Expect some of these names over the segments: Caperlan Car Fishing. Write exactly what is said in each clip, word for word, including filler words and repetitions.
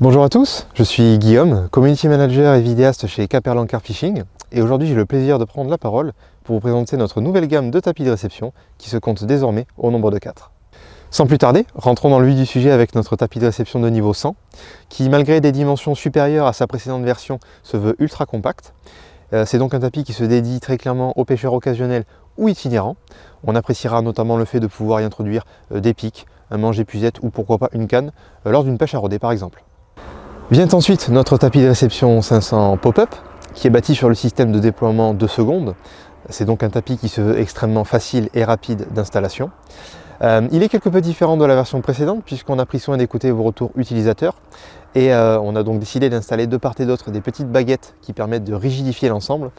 Bonjour à tous, je suis Guillaume, community manager et vidéaste chez Caperlan Car Fishing, et aujourd'hui j'ai le plaisir de prendre la parole pour vous présenter notre nouvelle gamme de tapis de réception qui se compte désormais au nombre de quatre. Sans plus tarder, rentrons dans le vif du sujet avec notre tapis de réception de niveau cent qui, malgré des dimensions supérieures à sa précédente version, se veut ultra compact. C'est donc un tapis qui se dédie très clairement aux pêcheurs occasionnels ou itinérants. On appréciera notamment le fait de pouvoir y introduire des pics, un manche épuisette ou pourquoi pas une canne lors d'une pêche à roder par exemple. Vient ensuite notre tapis de réception cinq cents pop-up qui est bâti sur le système de déploiement deux secondes. C'est donc un tapis qui se veut extrêmement facile et rapide d'installation. Euh, il est quelque peu différent de la version précédente puisqu'on a pris soin d'écouter vos retours utilisateurs et euh, on a donc décidé d'installer de part et d'autre des petites baguettes qui permettent de rigidifier l'ensemble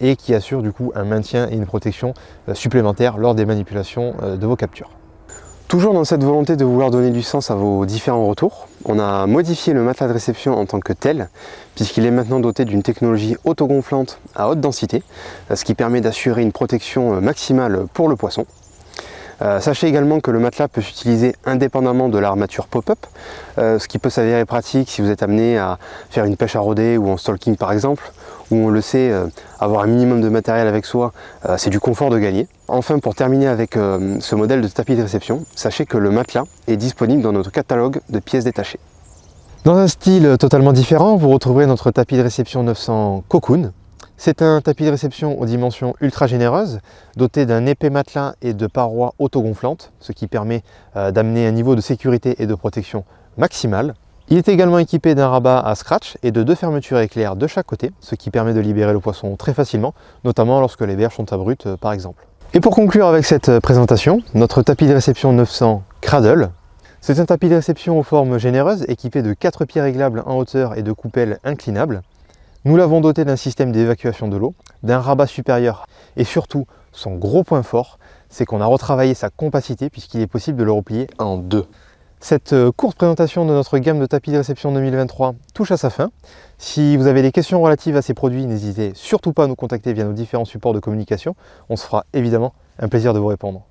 et qui assurent du coup un maintien et une protection euh, supplémentaires lors des manipulations euh, de vos captures. Toujours dans cette volonté de vouloir donner du sens à vos différents retours, on a modifié le matelas de réception en tant que tel, puisqu'il est maintenant doté d'une technologie autogonflante à haute densité, ce qui permet d'assurer une protection maximale pour le poisson. Euh, sachez également que le matelas peut s'utiliser indépendamment de l'armature pop-up, euh, ce qui peut s'avérer pratique si vous êtes amené à faire une pêche à roder ou en stalking par exemple, où on le sait, euh, avoir un minimum de matériel avec soi, euh, c'est du confort de gagner. Enfin, pour terminer avec euh, ce modèle de tapis de réception, sachez que le matelas est disponible dans notre catalogue de pièces détachées. Dans un style totalement différent, vous retrouverez notre tapis de réception neuf cents Cocoon. C'est un tapis de réception aux dimensions ultra généreuses, doté d'un épais matelas et de parois autogonflantes, ce qui permet euh, d'amener un niveau de sécurité et de protection maximal. Il est également équipé d'un rabat à scratch et de deux fermetures éclairs de chaque côté, ce qui permet de libérer le poisson très facilement, notamment lorsque les berges sont à brut euh, par exemple. Et pour conclure avec cette présentation, notre tapis de réception neuf cents Cradle. C'est un tapis de réception aux formes généreuses, équipé de quatre pieds réglables en hauteur et de coupelles inclinables. Nous l'avons doté d'un système d'évacuation de l'eau, d'un rabat supérieur et surtout, son gros point fort, c'est qu'on a retravaillé sa compacité puisqu'il est possible de le replier en deux. Cette courte présentation de notre gamme de tapis de réception deux mille vingt-trois touche à sa fin. Si vous avez des questions relatives à ces produits, n'hésitez surtout pas à nous contacter via nos différents supports de communication. On se fera évidemment un plaisir de vous répondre.